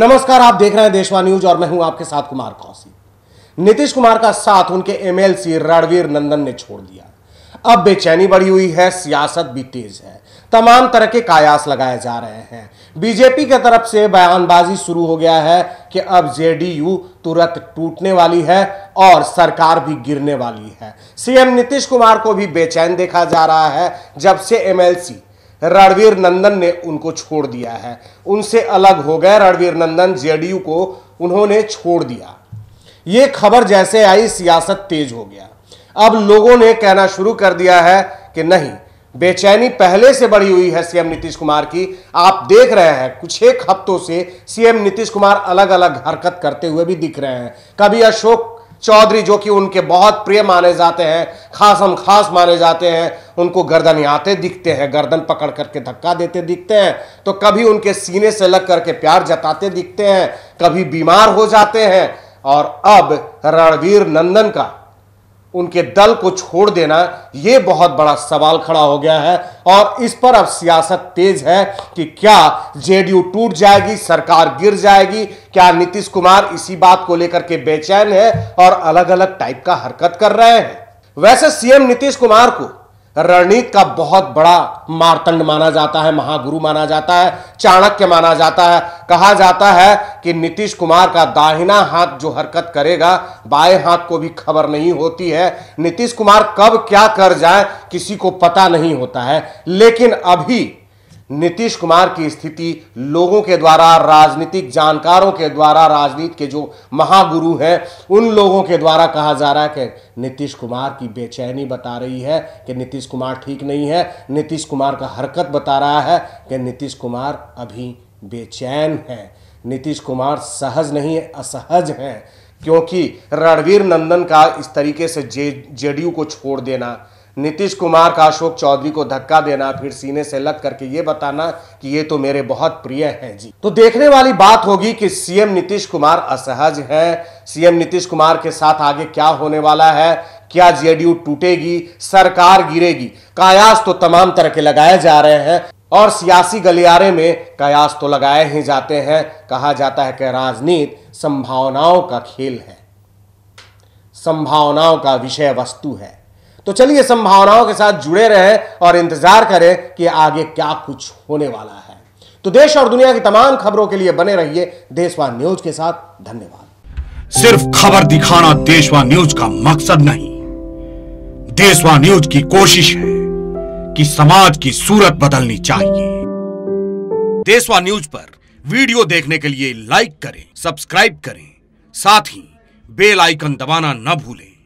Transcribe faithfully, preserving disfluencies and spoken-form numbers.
नमस्कार, आप देख रहे हैं देशवा न्यूज और मैं हूं आपके साथ कुमार कौशिक। नीतीश कुमार का साथ उनके एमएलसी रणवीर नंदन ने छोड़ दिया। अब बेचैनी बढ़ी हुई है, सियासत भी तेज है, तमाम तरह के कयास लगाए जा रहे हैं। बीजेपी की तरफ से बयानबाजी शुरू हो गया है कि अब जेडीयू तुरंत टूटने वाली है और सरकार भी गिरने वाली है। सीएम नीतीश कुमार को भी बेचैन देखा जा रहा है जब से एमएलसी रणवीर नंदन ने उनको छोड़ दिया है। उनसे अलग हो गए रणवीर नंदन, जेडीयू को उन्होंने छोड़ दिया। ये खबर जैसे आई सियासत तेज हो गया। अब लोगों ने कहना शुरू कर दिया है कि नहीं, बेचैनी पहले से बढ़ी हुई है सीएम नीतीश कुमार की। आप देख रहे हैं कुछ एक हफ्तों से सीएम नीतीश कुमार अलग अलग हरकत करते हुए भी दिख रहे हैं। कभी अशोक चौधरी, जो कि उनके बहुत प्रिय माने जाते हैं, खासम खास माने जाते हैं, उनको गर्दनियाते दिखते हैं, गर्दन पकड़ करके धक्का देते दिखते हैं, तो कभी उनके सीने से लग करके प्यार जताते दिखते हैं, कभी बीमार हो जाते हैं। और अब रणवीर नंदन का उनके दल को छोड़ देना, ये बहुत बड़ा सवाल खड़ा हो गया है और इस पर अब सियासत तेज है कि क्या जेडीयू टूट जाएगी, सरकार गिर जाएगी। क्या नीतीश कुमार इसी बात को लेकर के बेचैन है और अलग अलग टाइप का हरकत कर रहे हैं। वैसे सीएम नीतीश कुमार को रणनीति का बहुत बड़ा मार्तंड माना जाता है, महागुरु माना जाता है, चाणक्य माना जाता है। कहा जाता है कि नीतीश कुमार का दाहिना हाथ जो हरकत करेगा, बाएं हाथ को भी खबर नहीं होती है। नीतीश कुमार कब क्या कर जाए किसी को पता नहीं होता है। लेकिन अभी नीतीश कुमार की स्थिति लोगों के द्वारा, राजनीतिक जानकारों के द्वारा, राजनीति के जो महागुरु हैं उन लोगों के द्वारा कहा जा रहा है कि नीतीश कुमार की बेचैनी बता रही है कि नीतीश कुमार ठीक नहीं है। नीतीश कुमार का हरकत बता रहा है कि नीतीश कुमार अभी बेचैन है, नीतीश कुमार सहज नहीं है, असहज हैं। क्योंकि रणवीर नंदन का इस तरीके से जे जेडीयू को छोड़ देना, नीतीश कुमार का अशोक चौधरी को धक्का देना, फिर सीने से लग करके ये बताना कि ये तो मेरे बहुत प्रिय हैं जी, तो देखने वाली बात होगी कि सीएम नीतीश कुमार असहज हैं। सीएम नीतीश कुमार के साथ आगे क्या होने वाला है? क्या जेडीयू टूटेगी, सरकार गिरेगी? कयास तो तमाम तरह के लगाए जा रहे हैं और सियासी गलियारे में कयास तो लगाए ही जाते हैं। कहा जाता है कि राजनीति संभावनाओं का खेल है, संभावनाओं का विषय वस्तु है। तो चलिए संभावनाओं के साथ जुड़े रहें और इंतजार करें कि आगे क्या कुछ होने वाला है। तो देश और दुनिया की तमाम खबरों के लिए बने रहिए देशवा न्यूज के साथ। धन्यवाद। सिर्फ खबर दिखाना देशवा न्यूज का मकसद नहीं, देशवा न्यूज की कोशिश है कि समाज की सूरत बदलनी चाहिए। देशवा न्यूज पर वीडियो देखने के लिए लाइक करें, सब्सक्राइब करें, साथ ही बेल आइकन दबाना न भूलें।